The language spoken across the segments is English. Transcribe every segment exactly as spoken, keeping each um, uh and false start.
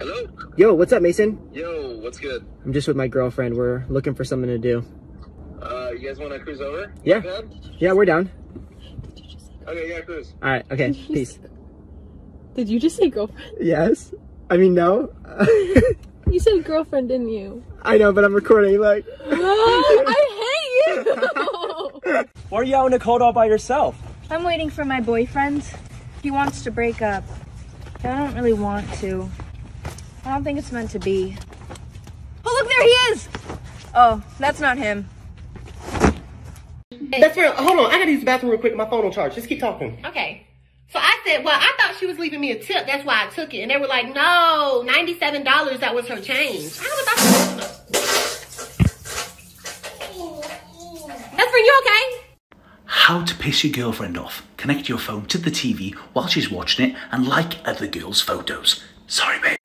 Hello? Yo, what's up, Mason? Yo, what's good? I'm just with my girlfriend. We're looking for something to do. Uh, you guys want to cruise over? Yeah. Yeah, we're down. Okay, yeah, cruise. All right, okay, did peace. Say, did you just say girlfriend? Yes. I mean, no. You said girlfriend, didn't you? I know, but I'm recording, like. I hate you! Why are you out in the cold all by yourself? I'm waiting for my boyfriend. He wants to break up. I don't really want to. I don't think it's meant to be. Oh, look, there he is! Oh, that's not him. Best friend, hold on, I gotta use the bathroom real quick. My phone on charge, just keep talking. Okay. So I said, well, I thought she was leaving me a tip. That's why I took it. And they were like, no, ninety-seven dollars, that was her change. I was about to... That's for you, okay? How to piss your girlfriend off. Connect your phone to the T V while she's watching it and like other girls' photos. Sorry, babe.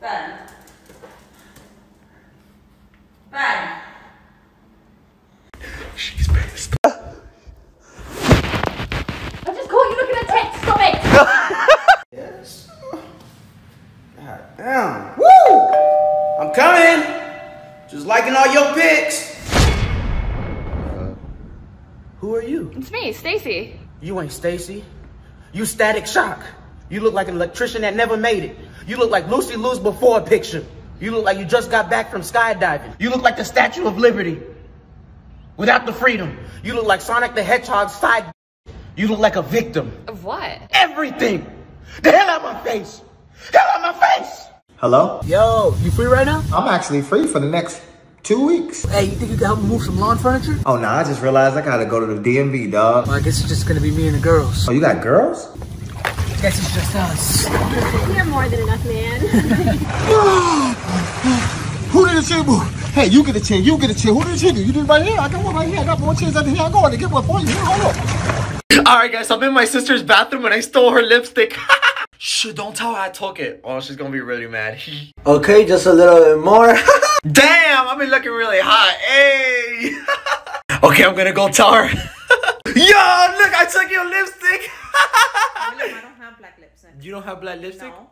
Ben. Ben. She's pissed. I just caught you looking at text. Stop it. Yes. God damn. Woo! I'm coming. Just liking all your pics. Uh, who are you? It's me, Stacy. You ain't Stacy. You Static Shock. You look like an electrician that never made it. You look like Lucy Lou's before picture. You look like you just got back from skydiving. You look like the Statue of Liberty without the freedom. You look like Sonic the Hedgehog's side. You look like a victim. Of what? Everything. The hell out my face. The hell out my face. Hello? Yo, you free right now? I'm actually free for the next two weeks. Hey, you think you can help me move some lawn furniture? Oh, nah, I just realized I gotta go to the D M V, dog. Well, I guess it's just gonna be me and the girls. Oh, you got girls? I guess it's just us. We are more than enough, man. Who did the chair move? Hey, you get a chair, you get a chair. Who did the chair do? You did it right here. I got one right here. I got more chairs out here. I go on and get one for you. Hold on. All right, guys, I'm in my sister's bathroom and I stole her lipstick. Shh, don't tell her I took it. Oh, she's gonna be really mad. Okay, just a little bit more. Damn, I've been looking really hot. Hey. Okay, I'm gonna go tell her. Yo, look, I took your lipstick. You don't have black lipstick? No.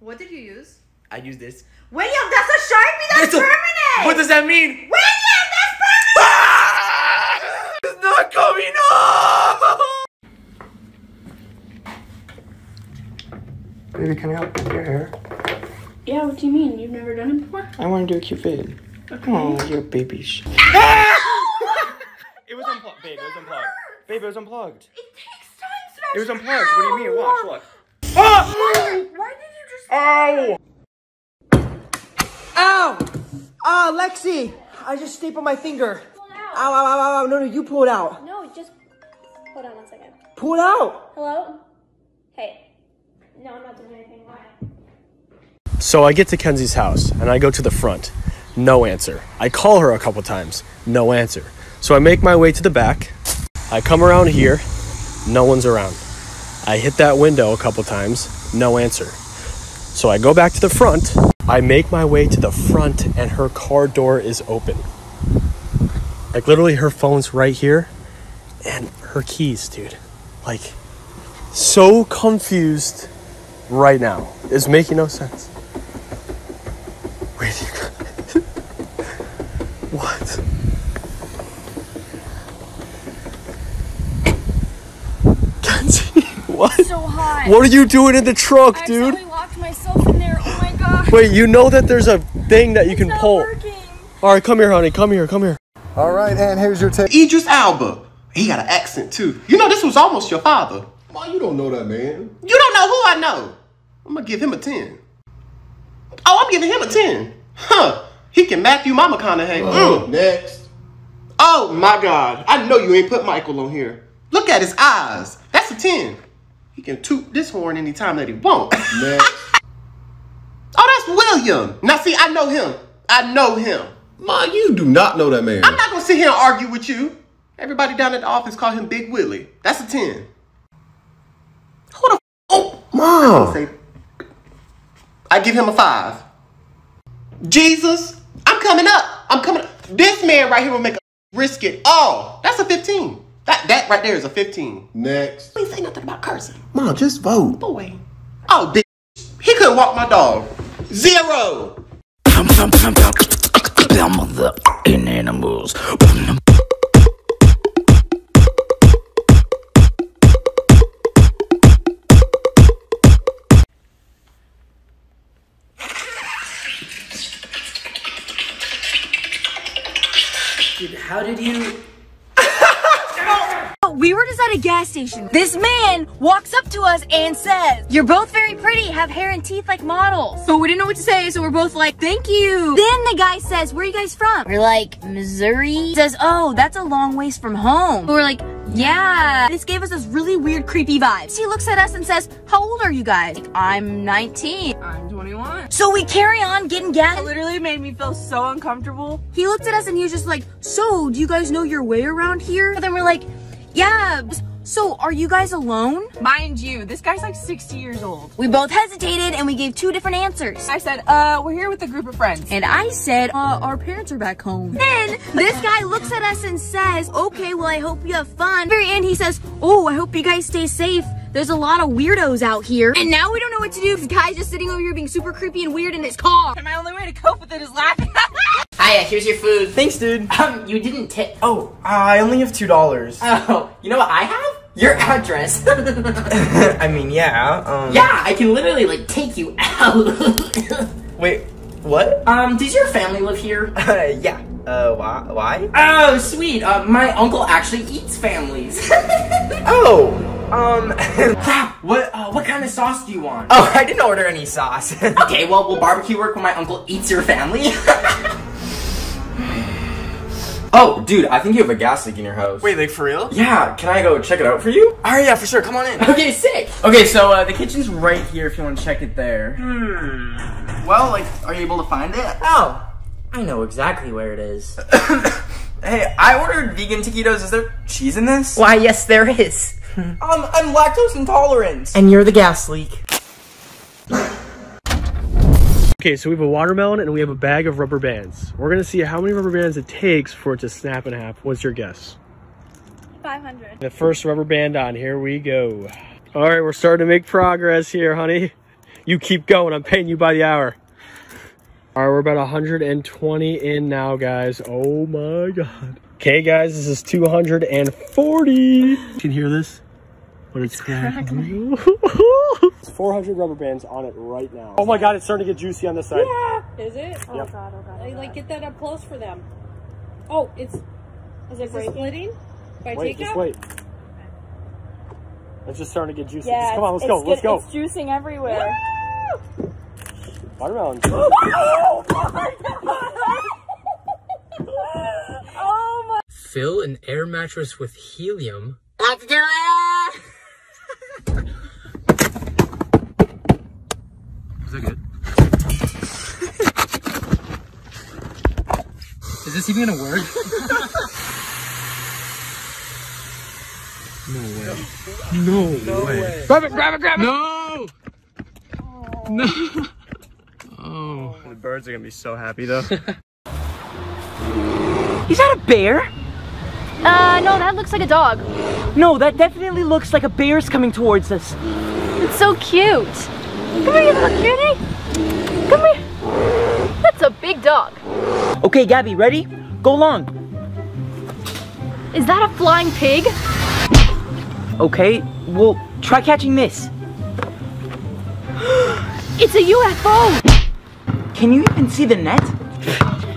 What did you use? I used this. William, that's a Sharpie. That's a, permanent. What does that mean? William, that's permanent. Ah! It's not coming off. Baby, can I help you with your hair? Yeah, what do you mean? You've never done it before? I want to do a cute fade. Okay. Oh, you're babies. Ah! It was unplugged. Babe, it was unplugged. Babe, it was unplugged. It takes time, so it was unplugged. What do you mean? Watch, look. Oh! Why, why did you just... Ow! Ow! Ah, oh, Lexi! I just stapled my finger. Pull it out. Ow, ow, ow, ow, no, no, you pull it out. No, just... Hold on one second. Pull it out! Hello? Hey. No, I'm not doing anything. Why? So I get to Kenzie's house, and I go to the front. No answer. I call her a couple times. No answer. So I make my way to the back. I come around here. No one's around. I hit that window a couple times, no answer. So I go back to the front. I make my way to the front and her car door is open. Like literally her phone's right here and her keys, dude. Like so confused right now. It's making no sense. Where do you go? What? What? It's so hot. What are you doing in the trunk, I dude? I locked myself in there. Oh my god. Wait, you know that there's a thing that you it's can not pull. Working. All right, come here, honey. Come here. Come here. All right, and here's your take. Idris Elba. He got an accent too. You know this was almost your father. Why you don't know that man? You don't know who I know. I'm gonna give him a ten. Oh, I'm giving him a ten. Huh? He can Matthew Mama McConaughey. Uh, mm. Next. Oh my god. I know you ain't put Michael on here. Look at his eyes. That's a ten. He can toot this horn anytime that he wants. Oh, that's William. Now, see, I know him. I know him. Ma, you do not know that man. I'm not going to sit here and argue with you. Everybody down at the office call him Big Willie. That's a ten. Who the f***? Oh, Mom. I give him a five. Jesus, I'm coming up. I'm coming up. This man right here will make a risk it all. That's a fifteen. That that right there is a fifteen. Next. Please say nothing about cursing. Mom, just vote. Boy. Oh, bitch. He couldn't walk my dog. Zero. In animals. Dude, how did you... We were just at a gas station. This man walks up to us and says, "You're both very pretty, have hair and teeth like models." So we didn't know what to say, so we're both like, "Thank you." Then the guy says, "Where are you guys from?" We're like, "Missouri." He says, "Oh, that's a long ways from home." But we're like, "Yeah." This gave us this really weird, creepy vibe. He looks at us and says, "How old are you guys?" Like, "I'm nineteen. I'm twenty-one. So we carry on getting gas. It literally made me feel so uncomfortable. He looked at us and he was just like, "So, do you guys know your way around here?" And then we're like, "Yeah, so are you guys alone?" Mind you, this guy's like sixty years old. We both hesitated and we gave two different answers. I said, uh, "We're here with a group of friends." And I said, uh, "Our parents are back home." Then this guy looks at us and says, "Okay, well, I hope you have fun." At the very end, he says, "Oh, I hope you guys stay safe. There's a lot of weirdos out here." And now we don't know what to do because the guy's just sitting over here being super creepy and weird in his car. And my only way to cope with it is laughing. Hiya, here's your food. Thanks, dude. Um, you didn't tip. Oh, uh, I only have two dollars. Oh, you know what I have? Your address. I mean, yeah, um... Yeah, I can literally, like, take you out. Wait, what? Um, does your family live here? Uh, yeah. Uh, why? Why? Oh, sweet. Uh, my uncle actually eats families. Oh, um... Crap, what, uh, what kind of sauce do you want? Oh, I didn't order any sauce. Okay, well, will barbecue work when my uncle eats your family? Oh, dude, I think you have a gas leak in your house. Wait, like, for real? Yeah, can I go check it out for you? Alright, yeah, for sure, come on in. Okay, sick! Okay, so, uh, the kitchen's right here if you want to check it there. Hmm. Well, like, are you able to find it? Oh, I know exactly where it is. Hey, I ordered vegan taquitos. Is there cheese in this? Why, yes, there is. um, I'm lactose intolerant. And you're the gas leak. Okay, so we have a watermelon and we have a bag of rubber bands. We're gonna see how many rubber bands it takes for it to snap in half. What's your guess? five hundred. The first rubber band on, here we go. All right, we're starting to make progress here, honey. You keep going, I'm paying you by the hour. All right, we're about one hundred twenty in now, guys. Oh my God. Okay, guys, this is two hundred forty. You can hear this? But it's crackling. four hundred rubber bands on it right now. Oh my God, it's starting to get juicy on this side. Yeah. Is it? Oh, yep. God, oh God, oh God. Like, get that up close for them. Oh, it's... Is it, is it splitting? By wait, takeout? Just wait. It's just starting to get juicy. Yeah, just, come on, let's go, good, let's go. It's juicing everywhere. Woo! Watermelon. Oh my God! Oh my... Fill an air mattress with helium. Let's do it! Is that good? Is this even gonna work? No way. No, no way. way. Grab it, grab it, grab it! No! Oh. No! Oh. The birds are gonna be so happy though. Is that a bear? Uh, no, that looks like a dog. No, that definitely looks like a bear's coming towards us. It's so cute. Come here, you little cutie. Come here. That's a big dog. Okay, Gabby, ready? Go long. Is that a flying pig? Okay, well, try catching this. It's a U F O. Can you even see the net?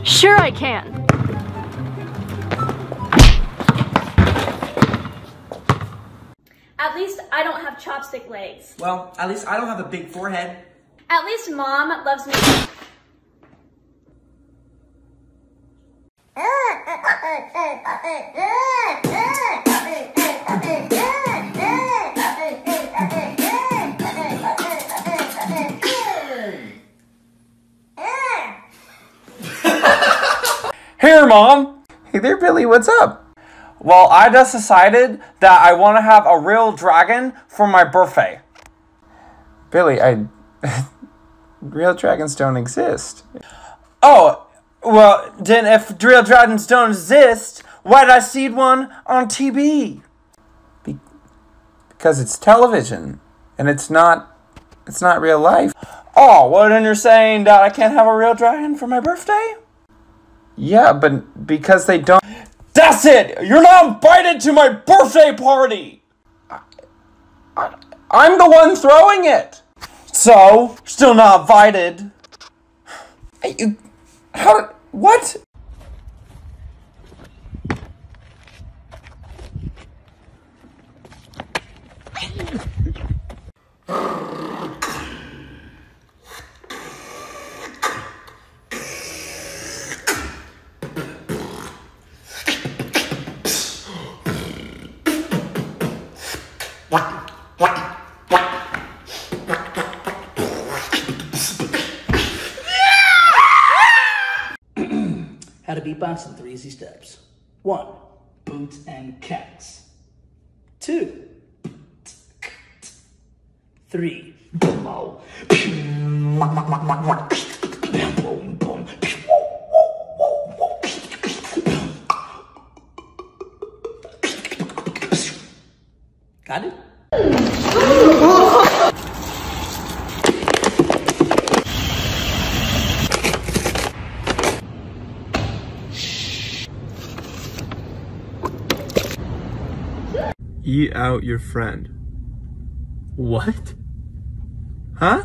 Sure I can. At least I don't have chopstick legs. Well, at least I don't have a big forehead. At least Mom loves me. Here, Mom. Hey there, Billy, what's up? Well, I just decided that I want to have a real dragon for my birthday. Billy, I... Real dragons don't exist. Oh, well, then if drill Dragons don't exist, why did I see one on T V? Be because it's television, and it's not, it's not real life. Oh, well, then you're saying that I can't have a real dragon for my birthday? Yeah, but because they don't... That's it! You're not invited to my birthday party! I, I, I'm the one throwing it! So, still not invited. Hey, you... How... What? What? What? What? How to beatbox in three easy steps. One, boots and cats. Two, three, boom, boom, boom. Got it? Eat out your friend. What? Huh?